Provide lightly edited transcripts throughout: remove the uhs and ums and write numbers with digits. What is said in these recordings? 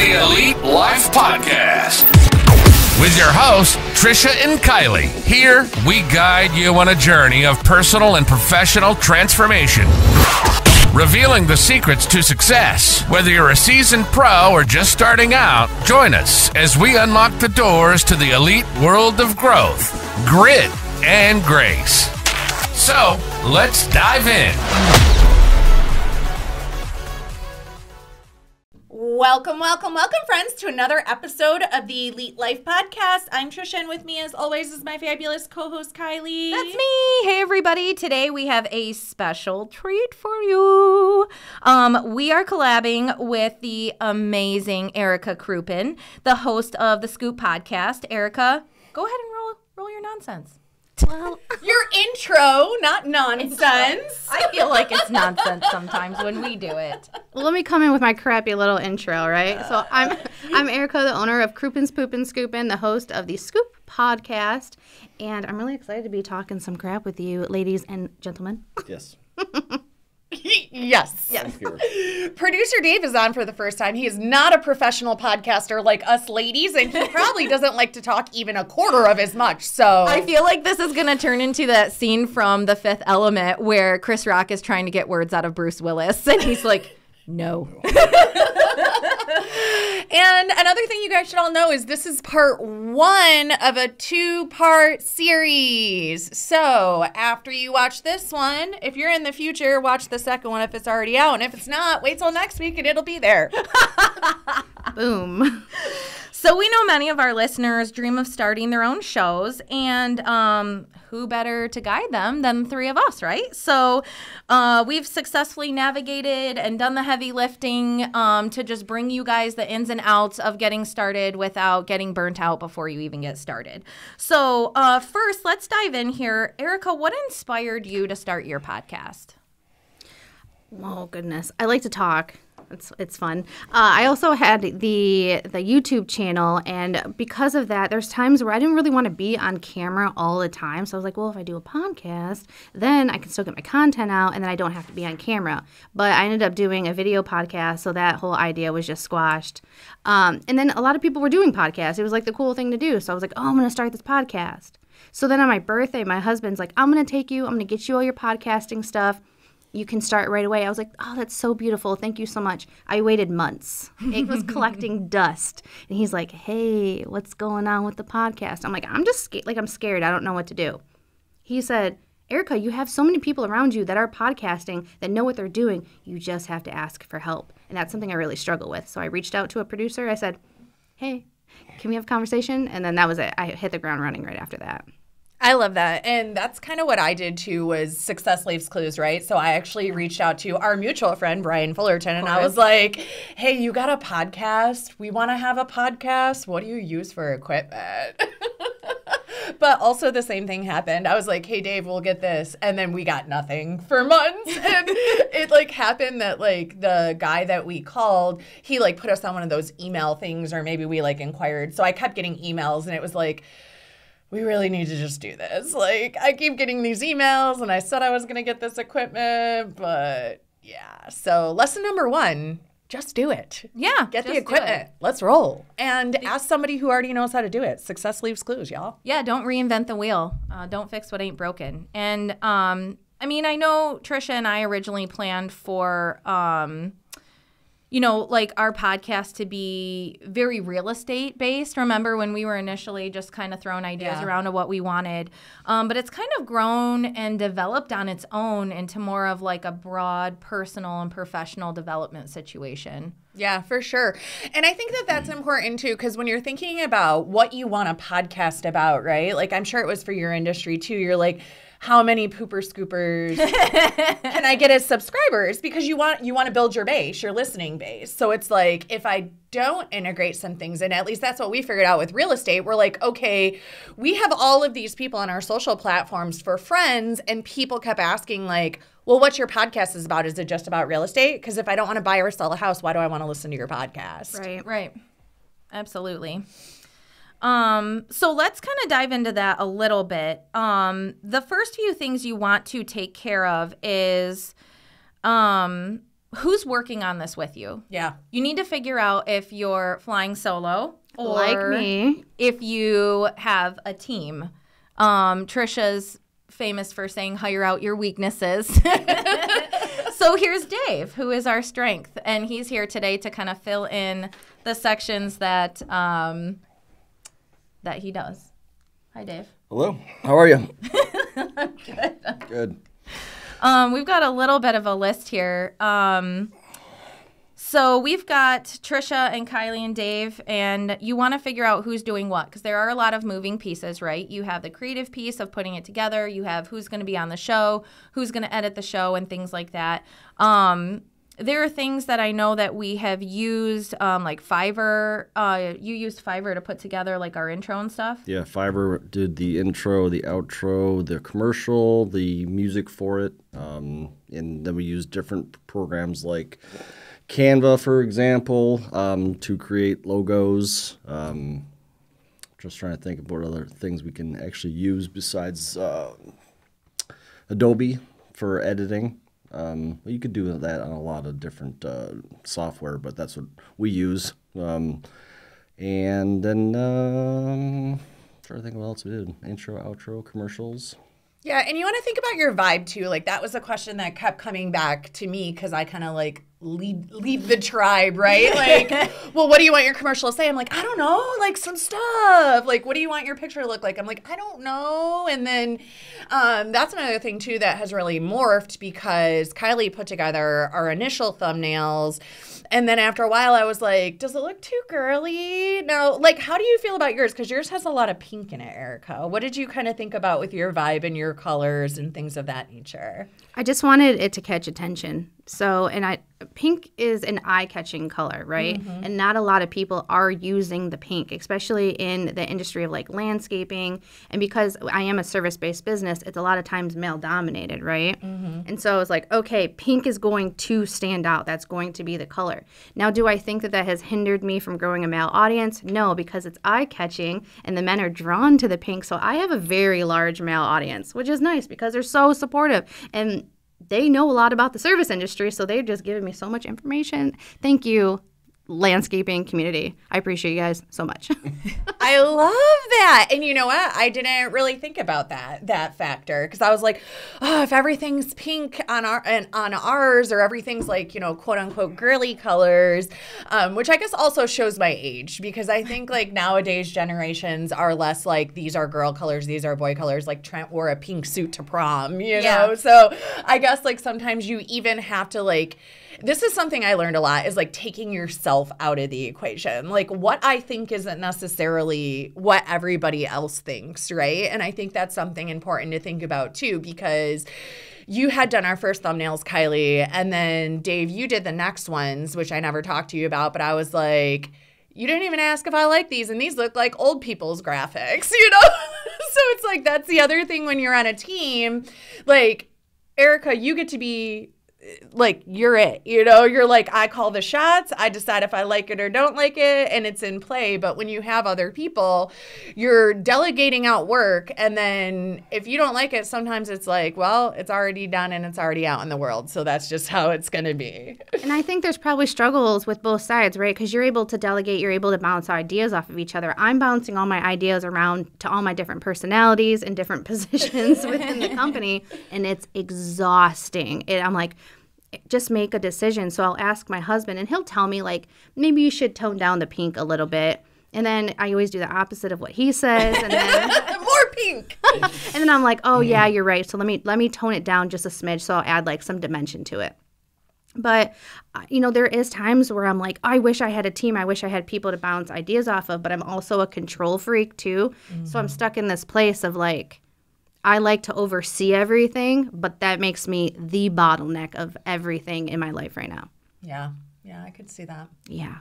The Elite Life Podcast with your hosts, Trisha and Kylie. Here, we guide you on a journey of personal and professional transformation, revealing the secrets to success. Whether you're a seasoned pro or just starting out, join us as we unlock the doors to the elite world of growth, grit, and grace. So, let's dive in. Welcome, welcome, welcome, friends, to another episode of the Elite Life Podcast. I'm Trisha, and with me, as always, is my fabulous co-host, Kylie. That's me. Hey, everybody. Today, we have a special treat for you. We are collabing with the amazing Erica Krupin, the host of the Scoop Podcast. Erica, go ahead and roll your nonsense. Well, your intro, not nonsense. I feel like it's nonsense sometimes when we do it. Well, let me come in with my crappy little intro, right? So I'm Erica, the owner of Krupin's Poopin' Scoopin', the host of the Scoop Podcast, and I'm really excited to be talking some crap with you, ladies and gentlemen. Yes. Yes. Producer Dave is on for the first time. He is not a professional podcaster like us ladies, and he probably doesn't like to talk even a quarter of as much. So I feel like this is going to turn into that scene from The Fifth Element where Chris Rock is trying to get words out of Bruce Willis, and he's like, no. And another thing you guys should all know is this is part one of a two-part series. So after you watch this one, if you're in the future, watch the second one if it's already out. And if it's not, wait till next week and it'll be there. Boom. So we know many of our listeners dream of starting their own shows, and who better to guide them than the three of us, right? So we've successfully navigated and done the heavy lifting to just bring you guys the ins and outs of getting started without getting burnt out before you even get started. So first, let's dive in here. Erica, what inspired you to start your podcast? Oh, goodness. I like to talk. It's fun. I also had the YouTube channel, and because of that, there's times where I didn't really want to be on camera all the time. So I was like, well, if I do a podcast, then I can still get my content out, and then I don't have to be on camera. But I ended up doing a video podcast, so that whole idea was just squashed. And then a lot of people were doing podcasts. It was like the cool thing to do. So I was like, oh, I'm going to start this podcast. So then on my birthday, my husband's like, I'm going to get you all your podcasting stuff. You can start right away. I was like, oh, that's so beautiful. Thank you so much. I waited months. It was collecting dust. And he's like, hey, what's going on with the podcast? I'm like, I'm scared. I don't know what to do. He said, Erica, you have so many people around you that are podcasting that know what they're doing. You just have to ask for help. And that's something I really struggle with. So I reached out to a producer. I said, hey, can we have a conversation? And then that was it. I hit the ground running right after that. I love that. And that's kind of what I did, too, was Success Leaves Clues, right? So I actually reached out to our mutual friend, Brian Fullerton, and I was like, hey, you got a podcast? We want to have a podcast. What do you use for equipment? But also the same thing happened. I was like, hey, Dave, we'll get this. And then we got nothing for months. And it, like, happened that, like, the guy that we called, he, like, put us on one of those email things, or maybe we, like, inquired. So I kept getting emails, and it was like, we really need to just do this. Like, I keep getting these emails, and I said I was going to get this equipment, but yeah. So lesson number one, just do it. Yeah. Get the equipment. Let's roll. And ask somebody who already knows how to do it. Success leaves clues, y'all. Yeah, don't reinvent the wheel. Don't fix what ain't broken. And, I mean, I know Trisha and I originally planned for our podcast to be very real estate based. Remember when we were initially just kind of throwing ideas around of what we wanted. But it's kind of grown and developed on its own into more of like a broad personal and professional development situation. Yeah, for sure. And I think that that's important, too, because when you're thinking about what you want a podcast about, right? Like, I'm sure it was for your industry, too. You're like, how many pooper scoopers can I get as subscribers? Because you want to build your base, your listening base. So it's like, if I don't integrate some things in, at least that's what we figured out with real estate. We're like, okay, we have all of these people on our social platforms for friends, and people kept asking, like, well, what's your podcast is about? Is it just about real estate? Because if I don't want to buy or sell a house, why do I want to listen to your podcast? Right, right. Absolutely. So let's kind of dive into that a little bit. The first few things you want to take care of is who's working on this with you? Yeah. You need to figure out if you're flying solo or like me, if you have a team. Trisha's famous for saying, hire out your weaknesses. So here's Dave, who is our strength, and he's here today to kind of fill in the sections that that he does. Hi, Dave. Hello. How are you? I'm good. Good. We've got a little bit of a list here. So we've got Trisha and Kylie and Dave, and you want to figure out who's doing what, because there are a lot of moving pieces, right? You have the creative piece of putting it together. You have who's going to be on the show, who's going to edit the show, and things like that. There are things that I know that we have used, like Fiverr. You used Fiverr to put together like our intro and stuff. Yeah, Fiverr did the intro, the outro, the commercial, the music for it. And then we used different programs like Canva, for example, to create logos. Just trying to think of what other things we can actually use besides Adobe for editing. You could do that on a lot of different software, but that's what we use. And then trying to think of what else we did. Intro, outro, commercials. Yeah, and you want to think about your vibe too. Like that was a question that kept coming back to me because I kind of like leave the tribe, right? Like, well, what do you want your commercial to say? I'm like, I don't know, like some stuff. Like, what do you want your picture to look like? I'm like, I don't know. And then that's another thing too that has really morphed because Kylie put together our initial thumbnails. And then after a while, I was like, does it look too girly? No. Like, how do you feel about yours? Because yours has a lot of pink in it, Erica. What did you kind of think about with your vibe and your colors and things of that nature? I just wanted it to catch attention. So, and pink is an eye-catching color, right? Mm-hmm. And not a lot of people are using the pink, especially in the industry of like landscaping. And because I am a service-based business, it's a lot of times male-dominated, right? Mm-hmm. And so I was like, okay, pink is going to stand out. That's going to be the color. Now, do I think that that has hindered me from growing a male audience? No, because it's eye-catching and the men are drawn to the pink. So I have a very large male audience, which is nice because they're so supportive. And they know a lot about the service industry, so they're just giving me so much information. Thank you, landscaping community. I appreciate you guys so much. I love that. And you know what? I didn't really think about that factor because I was like, oh, if everything's pink on ours or everything's like, you know, quote unquote girly colors, which I guess also shows my age because I think like nowadays generations are less like these are girl colors, these are boy colors, like Trent wore a pink suit to prom, you know? So I guess like sometimes you even have to like, this is something I learned a lot is like taking yourself out of the equation. Like what I think isn't necessarily what everybody else thinks, right? And I think that's something important to think about too because you had done our first thumbnails, Kylie, and then Dave, you did the next ones, which I never talked to you about, but I was like, you didn't even ask if I like these, and these look like old people's graphics, you know? So it's like that's the other thing when you're on a team. Like, Erica, you get to be like you're it, you know, you're like, I call the shots, I decide if I like it or don't like it, and it's in play. But when you have other people, you're delegating out work, and then if you don't like it, sometimes it's like, well, it's already done and it's already out in the world, so that's just how it's going to be. And I think there's probably struggles with both sides, right? Because you're able to delegate, you're able to bounce ideas off of each other. I'm bouncing all my ideas around to all my different personalities and different positions within the company, and it's exhausting. I'm like, just make a decision. So I'll ask my husband and he'll tell me like, maybe you should tone down the pink a little bit. And then I always do the opposite of what he says. And then more pink. And then I'm like, oh yeah, you're right. So let me tone it down just a smidge. So I'll add like some dimension to it. But, you know, there is times where I'm like, I wish I had a team. I wish I had people to bounce ideas off of, but I'm also a control freak too. Mm-hmm. So I'm stuck in this place of like, I like to oversee everything, but that makes me the bottleneck of everything in my life right now. Yeah. Yeah, I could see that. Yeah.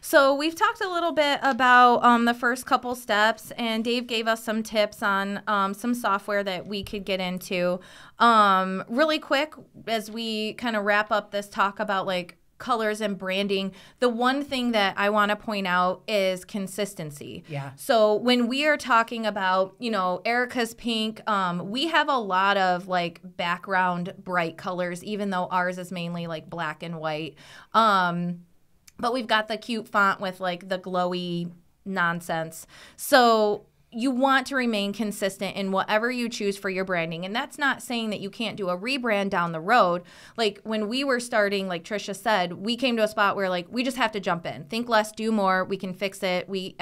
So we've talked a little bit about the first couple steps, and Dave gave us some tips on some software that we could get into. Really quick, as we kind of wrap up this talk about like colors and branding, the one thing that I want to point out is consistency. Yeah. So when we are talking about, you know, Erica's pink, we have a lot of like background bright colors, even though ours is mainly like black and white. But we've got the cute font with like the glowy nonsense. So you want to remain consistent in whatever you choose for your branding. And that's not saying that you can't do a rebrand down the road. Like when we were starting, like Trisha said, we came to a spot where like we just have to jump in. Think less, do more. We can fix it. We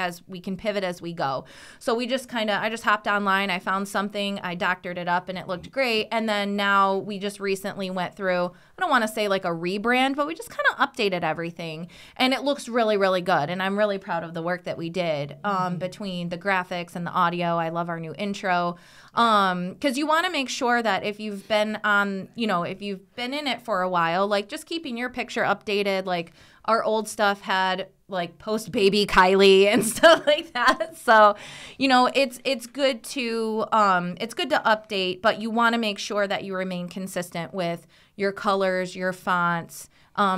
can pivot as we go. So we just kind of, I just hopped online. I found something. I doctored it up and it looked great. And then now we just recently went through, I don't want to say like a rebrand, but we just kind of updated everything. And it looks really, really good. And I'm really proud of the work that we did between the graphics and the audio. I love our new intro. Because you want to make sure that if you've been on, you know, if you've been in it for a while, like just keeping your picture updated. Like our old stuff had like post baby Kylie and stuff like that. So, you know, it's good to update, but you want to make sure that you remain consistent with your colors, your fonts,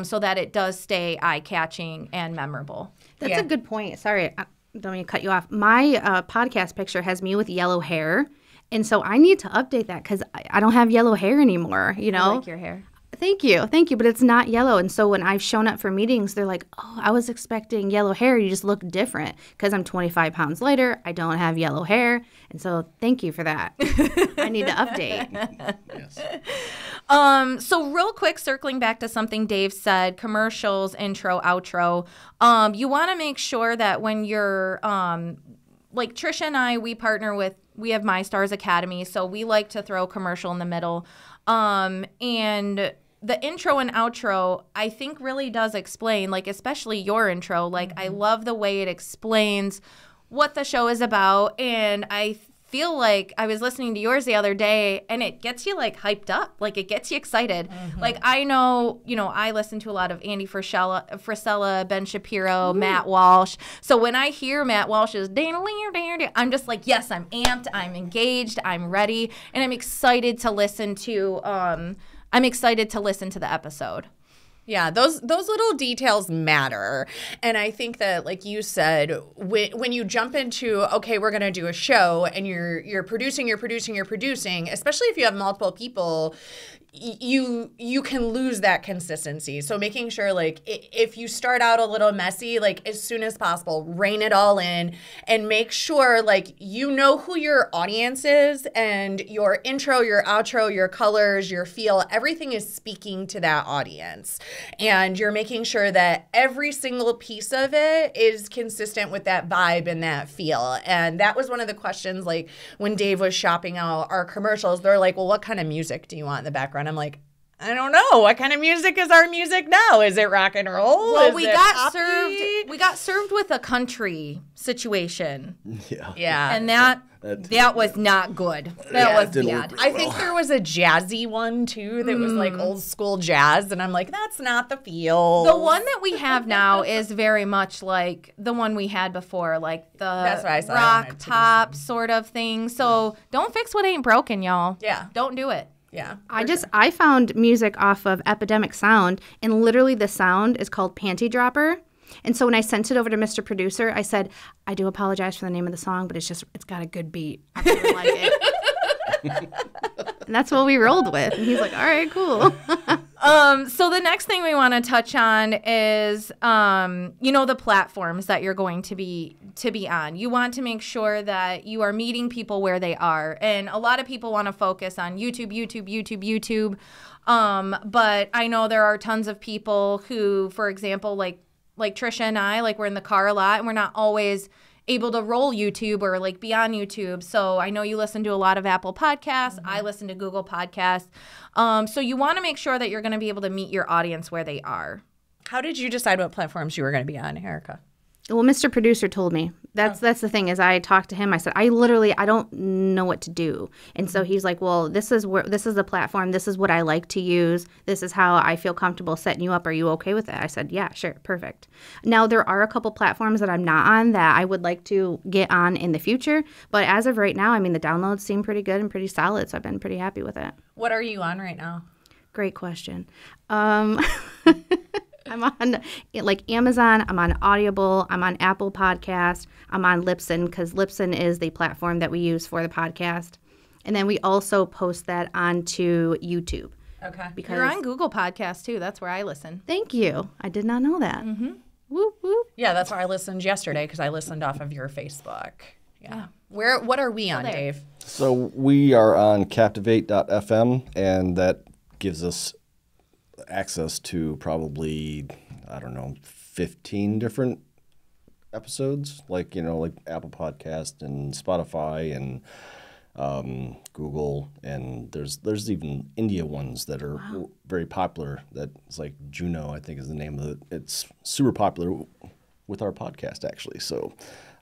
so that it does stay eye catching and memorable. That's a good point. Sorry. Don't mean to cut you off. My podcast picture has me with yellow hair, and so I need to update that because I don't have yellow hair anymore, you know? I like your hair. Thank you. Thank you, but it's not yellow, and so when I've shown up for meetings, they're like, oh, I was expecting yellow hair. You just look different because I'm 25 pounds lighter. I don't have yellow hair, and so thank you for that. I need to update. Yes. So real quick, circling back to something Dave said, commercials, intro, outro, you want to make sure that when you're like Trisha and I, we partner with, we have My Stars Academy, so we like to throw commercial in the middle. And the intro and outro, I think really does explain, like especially your intro, like I love the way it explains what the show is about. And I feel like I was listening to yours the other day and it gets you like hyped up, like it gets you excited. Like I know, you know, I listen to a lot of Andy Frisella, Ben Shapiro, Matt Walsh. So when I hear Matt Walsh's I'm just like, yes, I'm amped, I'm engaged, I'm ready, and I'm excited to listen to the episode. Yeah, those little details matter. And I think that, like you said, when you jump into, okay, we're going to do a show, and you're producing, especially if you have multiple people, you can lose that consistency. So making sure, like, if you start out a little messy, like, as soon as possible, rein it all in and make sure, like, you know who your audience is, and your intro, your outro, your colors, your feel, everything is speaking to that audience. And you're making sure that every single piece of it is consistent with that vibe and that feel. And that was one of the questions, like, when Dave was shopping out our commercials, they're like, well, what kind of music do you want in the background? I'm like, I don't know. What kind of music is our music now? Is it rock and roll? Well, we got served with a country situation. Yeah. Yeah. And that was not good. That was bad. I think there was a jazzy one too that was like old school jazz, and I'm like, that's not the feel. The one that we have now is very much like the one we had before, like the rock pop sort of thing. So don't fix what ain't broken, y'all. Yeah. Don't do it. Yeah, I found music off of Epidemic Sound, and literally the sound is called Panty Dropper. And so when I sent it over to Mr. Producer, I said, I do apologize for the name of the song, but it's got a good beat. I really like it. And that's what we rolled with. And he's like, all right, cool. So the next thing we want to touch on is, you know, the platforms that you're going to be on. You want to make sure that you are meeting people where they are. And a lot of people want to focus on YouTube. But I know there are tons of people who, for example, like Trisha and I, like we're in the car a lot and we're not always able to roll YouTube or like be on YouTube. So I know you listen to a lot of Apple Podcasts. I listen to Google Podcasts. So you want to make sure that you're going to be able to meet your audience where they are. How did you decide what platforms you were going to be on, Erica? Well, Mr. Producer told me. That's the thing is I talked to him. I said, I don't know what to do. And so he's like, well, this is the platform. This is what I like to use. This is how I feel comfortable setting you up. Are you okay with that? I said, yeah, sure. Perfect. Now, there are a couple platforms that I'm not on that I would like to get on in the future. But as of right now, I mean, the downloads seem pretty good and pretty solid. So I've been pretty happy with it. What are you on right now? Great question. I'm on like Amazon, I'm on Audible, I'm on Apple Podcast, I'm on Libsyn, because Libsyn is the platform that we use for the podcast. And then we also post that onto YouTube. Okay. Because you're on Google Podcasts too. That's where I listen. Thank you. I did not know that. Mm-hmm. Whoop, whoop. Yeah, that's where I listened yesterday, because I listened off of your Facebook. Yeah. Where? What are we on, Dave? So we are on Captivate.fm, and that gives us access to probably, I don't know, 15 different episodes, like, you know, like Apple Podcast and Spotify and Google, and there's even India ones that are very popular. That's like Juno, I think, is the name of it. It's super popular with our podcast, actually. So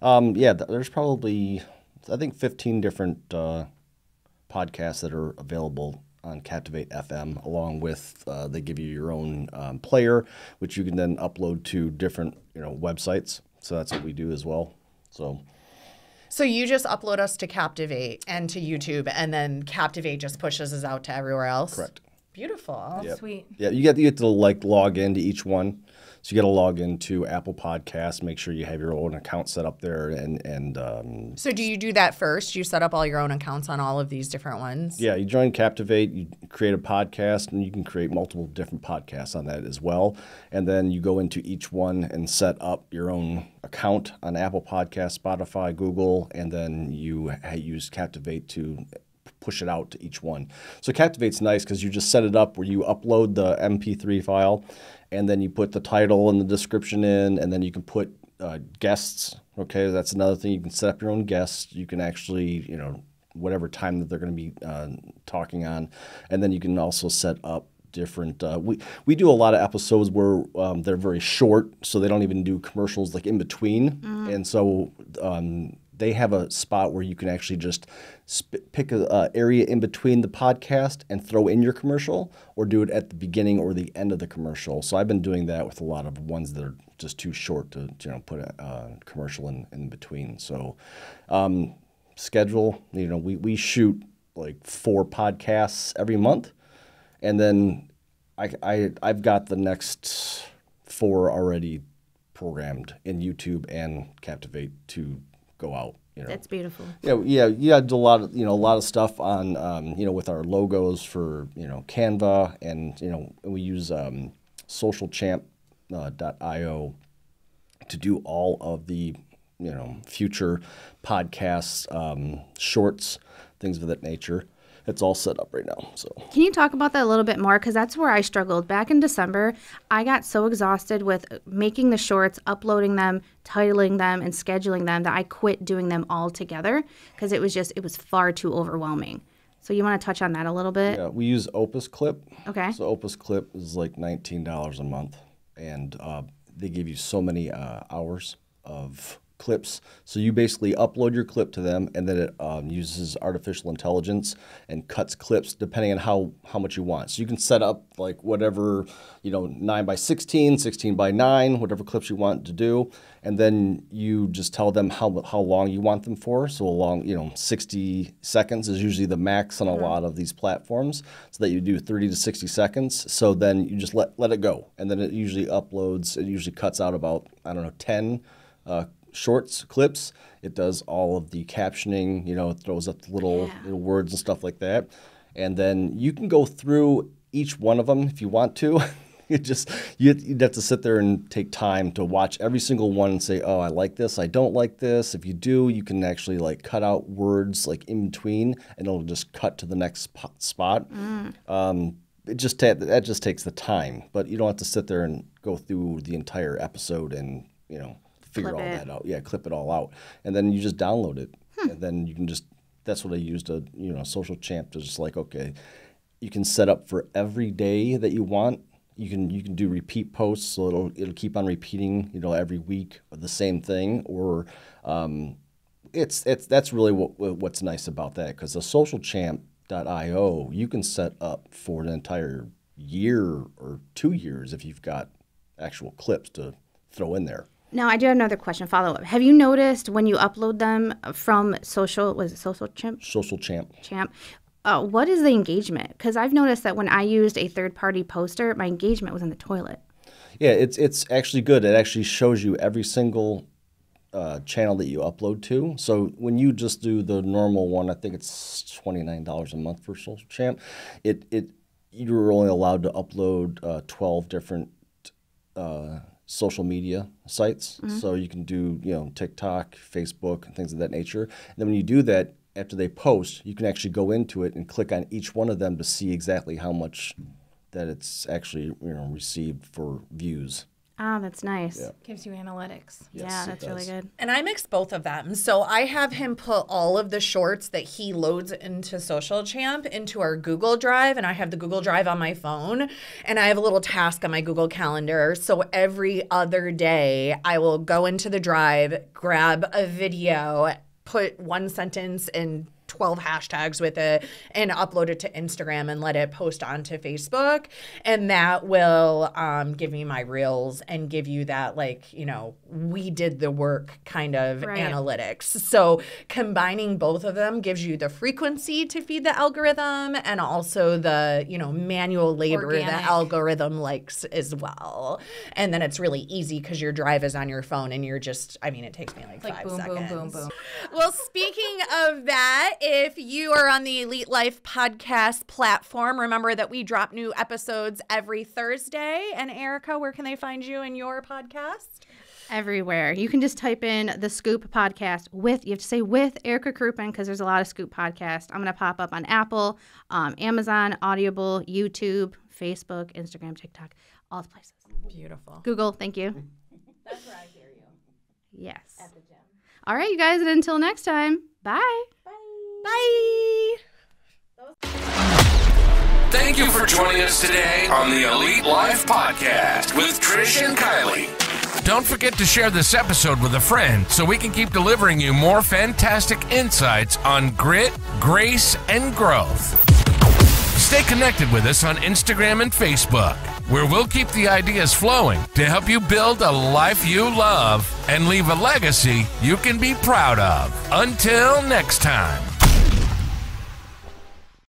yeah, there's probably, I think, 15 different podcasts that are available on Captivate FM, along with they give you your own player, which you can then upload to different, you know, websites. So that's what we do as well. So you just upload us to Captivate and to YouTube, and then Captivate just pushes us out to everywhere else? Correct. Beautiful. Yep. Sweet. Yeah, you get to like log into each one. So you got to log into Apple Podcasts, make sure you have your own account set up there, and so do you do that first? You set up all your own accounts on all of these different ones? Yeah, you join Captivate, you create a podcast, and you can create multiple different podcasts on that as well. And then you go into each one and set up your own account on Apple Podcasts, Spotify, Google, and then you use Captivate to push it out to each one. So Captivate's nice because you just set it up where you upload the MP3 file, and then you put the title and the description in, and then you can put guests. Okay, that's another thing. You can set up your own guests. You can actually, you know, whatever time that they're going to be talking on, and then you can also set up different. We do a lot of episodes where they're very short, so they don't even do commercials like in between, and so. They have a spot where you can actually just pick an area in between the podcast and throw in your commercial, or do it at the beginning or the end of the commercial. So I've been doing that with a lot of ones that are just too short to, you know, put a commercial in between. So schedule, you know, we shoot like 4 podcasts every month, and then I've got the next 4 already programmed in YouTube and Captivate to go out, you know. That's beautiful. Yeah, yeah. I do a lot of stuff on, you know, with our logos for, you know, Canva, and, you know, we use SocialChamp.io to do all of the, you know, future podcasts, shorts, things of that nature. It's all set up right now. So can you talk about that a little bit more? Because that's where I struggled. Back in December, I got so exhausted with making the shorts, uploading them, titling them, and scheduling them that I quit doing them all together, because it was far too overwhelming. So you want to touch on that a little bit? Yeah, we use Opus Clip. Okay. So Opus Clip is like $19 a month, and they give you so many hours of clips. So you basically upload your clip to them, and then it uses artificial intelligence and cuts clips depending on how much you want. So you can set up like whatever, you know, 9 by 16, 16 by 9, whatever clips you want to do, and then you just tell them how long you want them for. So along, you know, 60 seconds is usually the max on a lot of these platforms, so that you do 30 to 60 seconds. So then you just let it go, and then it usually uploads. It usually cuts out about, I don't know, 10 shorts, clips. It does all of the captioning, you know, it throws up the little words and stuff like that. And then you can go through each one of them if you want to. You'd have to sit there and take time to watch every single one and say, oh, I like this, I don't like this. If you do, you can actually like cut out words like in between, and it'll just cut to the next spot. It just that just takes the time, but you don't have to sit there and go through the entire episode and, you know, figure all that out. Yeah, clip it all out, and then you just download it, and then you can just. That's what I used to, you know, Social Champ to just like, okay, you can set up for every day that you want. You can do repeat posts, so it'll keep on repeating, you know, every week of the same thing. Or that's really what's nice about that, because the SocialChamp.io you can set up for an entire year or 2 years if you've got actual clips to throw in there. Now, I do have another question, follow-up. Have you noticed when you upload them from SocialChamp? What is the engagement? Because I've noticed that when I used a third-party poster, my engagement was in the toilet. Yeah, it's actually good. It actually shows you every single channel that you upload to. So when you just do the normal one, I think it's $29 a month for SocialChamp. You're only allowed to upload 12 different social media sites. Mm-hmm. So you can do, you know, TikTok, Facebook, and things of that nature. And then when you do that, after they post, you can actually go into it and click on each one of them to see exactly how much that it's actually, you know, received for views. Ah, that's nice. Yeah. Gives you analytics. Yes, yeah, that's really good. And I mix both of them. So I have him put all of the shorts that he loads into SocialChamp into our Google Drive, and I have the Google Drive on my phone, and I have a little task on my Google Calendar. So every other day I will go into the Drive, grab a video, put one sentence and 12 hashtags with it, and upload it to Instagram and let it post onto Facebook. And that will give me my reels and give you that, like, you know, we did the work kind of analytics. So combining both of them gives you the frequency to feed the algorithm and also the, you know, manual labor the algorithm likes as well. And then it's really easy because your Drive is on your phone and you're just, I mean, it takes me like 5 seconds. Boom, boom, boom, boom. Well, speaking of that, if you are on the Elite Life podcast platform, remember that we drop new episodes every Thursday. And Erica, where can they find you and your podcast? Everywhere. You can just type in the Scoop Podcast with, you have to say with Erica Krupin, because there's a lot of Scoop podcasts. I'm going to pop up on Apple, Amazon, Audible, YouTube, Facebook, Instagram, TikTok, all the places. Beautiful. Google, thank you. That's where I hear you. Yes. At the gym. All right, you guys, and until next time, bye. Bye. Thank you for joining us today on the Elite Life Podcast with Trish and Kylie. Don't forget to share this episode with a friend so we can keep delivering you more fantastic insights on grit, grace, and growth. Stay connected with us on Instagram and Facebook, where we'll keep the ideas flowing to help you build a life you love and leave a legacy you can be proud of. Until next time.